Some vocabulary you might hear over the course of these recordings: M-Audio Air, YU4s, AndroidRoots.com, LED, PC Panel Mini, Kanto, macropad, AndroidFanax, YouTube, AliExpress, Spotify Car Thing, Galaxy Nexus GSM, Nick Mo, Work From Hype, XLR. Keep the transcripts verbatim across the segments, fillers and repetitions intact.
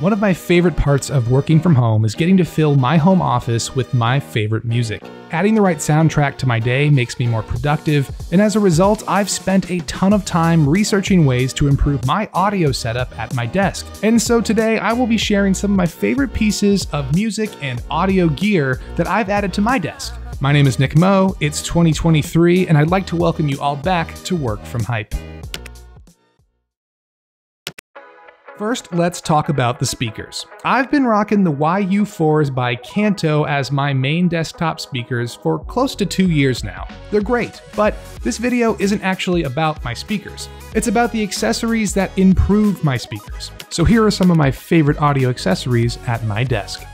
One of my favorite parts of working from home is getting to fill my home office with my favorite music. Adding the right soundtrack to my day makes me more productive, and as a result, I've spent a ton of time researching ways to improve my audio setup at my desk. And so today, I will be sharing some of my favorite pieces of music and audio gear that I've added to my desk. My name is Nick Mo, it's twenty twenty-three, and I'd like to welcome you all back to Work From Hype. First, let's talk about the speakers. I've been rocking the Y U fours by Kanto as my main desktop speakers for close to two years now. They're great, but this video isn't actually about my speakers. It's about the accessories that improve my speakers. So here are some of my favorite audio accessories at my desk.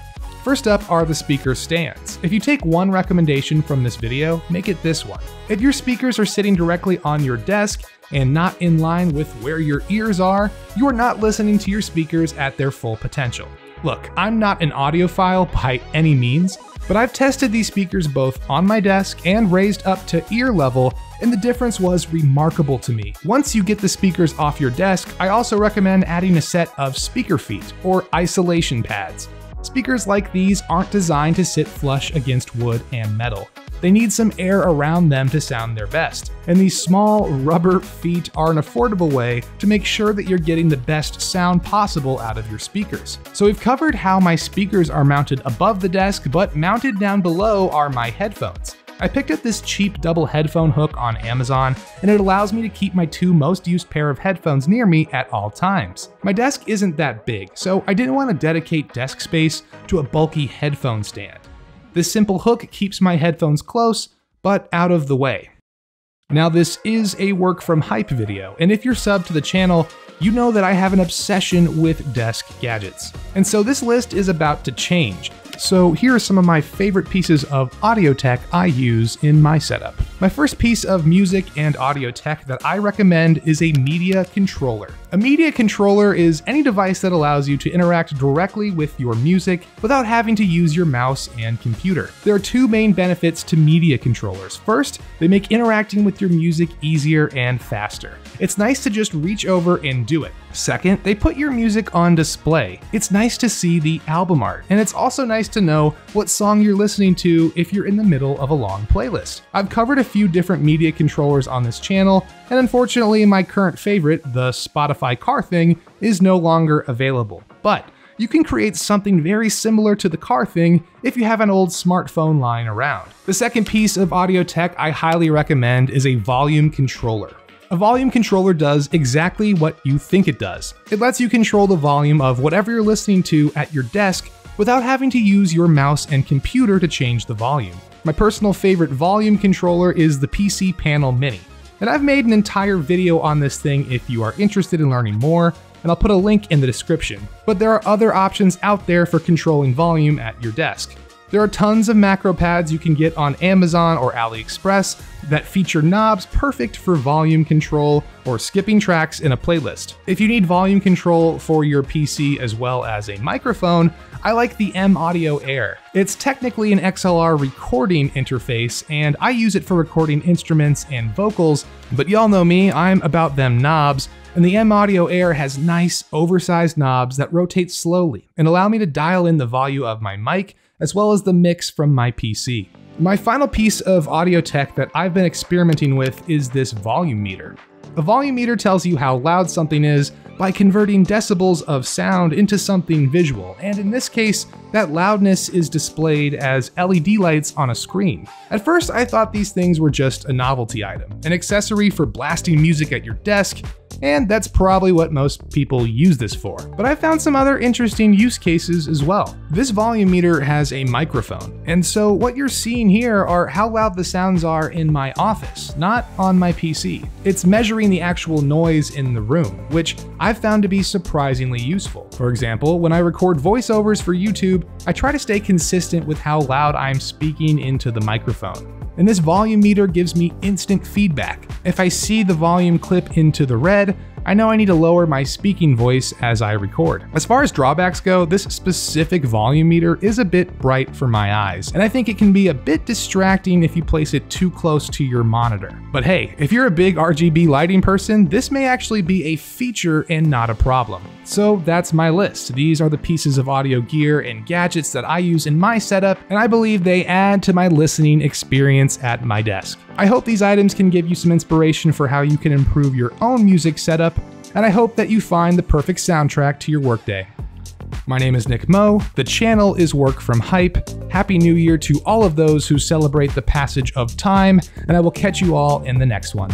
First up are the speaker stands. If you take one recommendation from this video, make it this one. If your speakers are sitting directly on your desk and not in line with where your ears are, you are not listening to your speakers at their full potential. Look, I'm not an audiophile by any means, but I've tested these speakers both on my desk and raised up to ear level, and the difference was remarkable to me. Once you get the speakers off your desk, I also recommend adding a set of speaker feet or isolation pads. Speakers like these aren't designed to sit flush against wood and metal. They need some air around them to sound their best, and these small rubber feet are an affordable way to make sure that you're getting the best sound possible out of your speakers. So we've covered how my speakers are mounted above the desk, but mounted down below are my headphones. I picked up this cheap double headphone hook on Amazon, and it allows me to keep my two most used pair of headphones near me at all times. My desk isn't that big, so I didn't want to dedicate desk space to a bulky headphone stand. This simple hook keeps my headphones close, but out of the way. Now this is a Work From Hype video, and if you're subbed to the channel, you know that I have an obsession with desk gadgets. And so this list is about to change. So here are some of my favorite pieces of audio tech I use in my setup. My first piece of music and audio tech that I recommend is a media controller. A media controller is any device that allows you to interact directly with your music without having to use your mouse and computer. There are two main benefits to media controllers. First, they make interacting with your music easier and faster. It's nice to just reach over and do it. Second, they put your music on display. It's nice to see the album art, and it's also nice to know what song you're listening to if you're in the middle of a long playlist. I've covered a few different media controllers on this channel, and unfortunately my current favorite, the Spotify Car Thing, is no longer available. But you can create something very similar to the Car Thing if you have an old smartphone lying around. The second piece of audio tech I highly recommend is a volume controller. A volume controller does exactly what you think it does. It lets you control the volume of whatever you're listening to at your desk without having to use your mouse and computer to change the volume. My personal favorite volume controller is the P C Panel Mini, and I've made an entire video on this thing if you are interested in learning more, and I'll put a link in the description. But there are other options out there for controlling volume at your desk. There are tons of macro pads you can get on Amazon or AliExpress that feature knobs perfect for volume control or skipping tracks in a playlist. If you need volume control for your P C as well as a microphone, I like the M-Audio Air. It's technically an X L R recording interface, and I use it for recording instruments and vocals, but y'all know me, I'm about them knobs, and the M-Audio Air has nice, oversized knobs that rotate slowly and allow me to dial in the volume of my mic as well as the mix from my P C. My final piece of audio tech that I've been experimenting with is this volume meter. A volume meter tells you how loud something is by converting decibels of sound into something visual, and in this case, that loudness is displayed as L E D lights on a screen. At first, I thought these things were just a novelty item, an accessory for blasting music at your desk, and that's probably what most people use this for. But I found some other interesting use cases as well. This volume meter has a microphone, and so what you're seeing here are how loud the sounds are in my office, not on my P C. It's measuring the actual noise in the room, which I've found to be surprisingly useful. For example, when I record voiceovers for YouTube, I try to stay consistent with how loud I'm speaking into the microphone. And this volume meter gives me instant feedback. If I see the volume clip into the red, I know I need to lower my speaking voice as I record. As far as drawbacks go, this specific volume meter is a bit bright for my eyes, and I think it can be a bit distracting if you place it too close to your monitor. But hey, if you're a big R G B lighting person, this may actually be a feature and not a problem. So that's my list. These are the pieces of audio gear and gadgets that I use in my setup, and I believe they add to my listening experience at my desk. I hope these items can give you some inspiration for how you can improve your own music setup, and I hope that you find the perfect soundtrack to your workday. My name is Nick Mo, the channel is Work From Hype. Happy New Year to all of those who celebrate the passage of time, and I will catch you all in the next one.